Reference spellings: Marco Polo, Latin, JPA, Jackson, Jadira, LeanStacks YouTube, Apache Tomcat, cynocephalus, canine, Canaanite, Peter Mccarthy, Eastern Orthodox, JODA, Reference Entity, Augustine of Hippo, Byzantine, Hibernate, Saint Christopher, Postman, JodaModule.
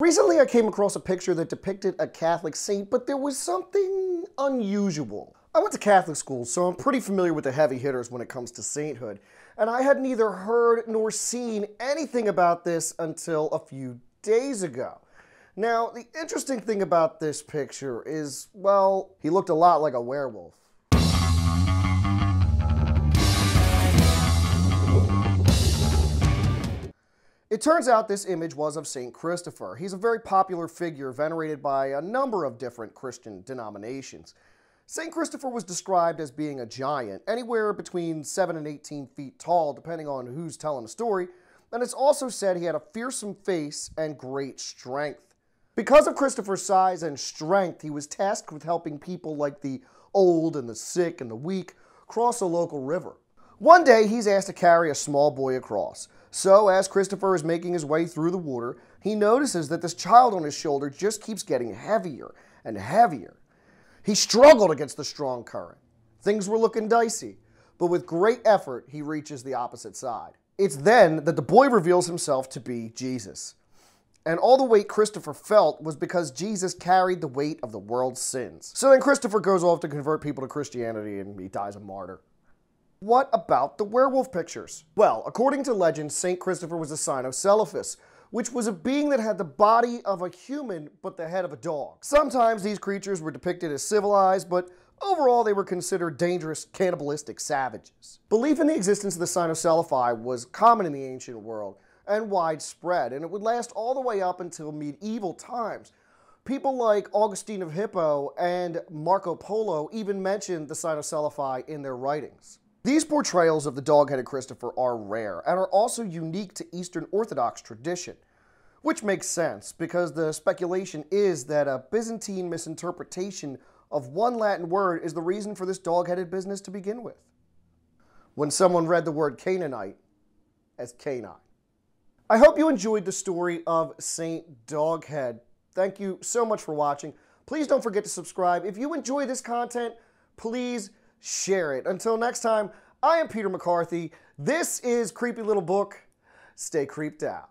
Recently, I came across a picture that depicted a Catholic saint, but there was something unusual. I went to Catholic school, so I'm pretty familiar with the heavy hitters when it comes to sainthood, and I had neither heard nor seen anything about this until a few days ago. Now, the interesting thing about this picture is, well, he looked a lot like a werewolf. It turns out this image was of Saint Christopher. He's a very popular figure venerated by a number of different Christian denominations. Saint Christopher was described as being a giant, anywhere between 7 and 18 feet tall, depending on who's telling the story, and it's also said he had a fearsome face and great strength. Because of Christopher's size and strength, he was tasked with helping people like the old and the sick and the weak cross a local river. One day, he's asked to carry a small boy across. So, as Christopher is making his way through the water, he notices that this child on his shoulder just keeps getting heavier and heavier. He struggled against the strong current. Things were looking dicey, but with great effort, he reaches the opposite side. It's then that the boy reveals himself to be Jesus. And all the weight Christopher felt was because Jesus carried the weight of the world's sins. So then Christopher goes off to convert people to Christianity and he dies a martyr. What about the werewolf pictures? Well, according to legend, Saint Christopher was a cynocephalus, which was a being that had the body of a human but the head of a dog. Sometimes these creatures were depicted as civilized, but overall, they were considered dangerous, cannibalistic savages. Belief in the existence of the cynocephalus was common in the ancient world and widespread, and it would last all the way up until medieval times. People like Augustine of Hippo and Marco Polo even mentioned the cynocephalus in their writings. These portrayals of the dog-headed Christopher are rare and are also unique to Eastern Orthodox tradition, which makes sense because the speculation is that a Byzantine misinterpretation of one Latin word is the reason for this dog-headed business to begin with. When someone read the word Canaanite as canine. I hope you enjoyed the story of Saint Doghead. Thank you so much for watching. Please don't forget to subscribe. If you enjoy this content, please share it. Until next time, I am Peter McCarthy. This is Creepy Little Book. Stay creeped out.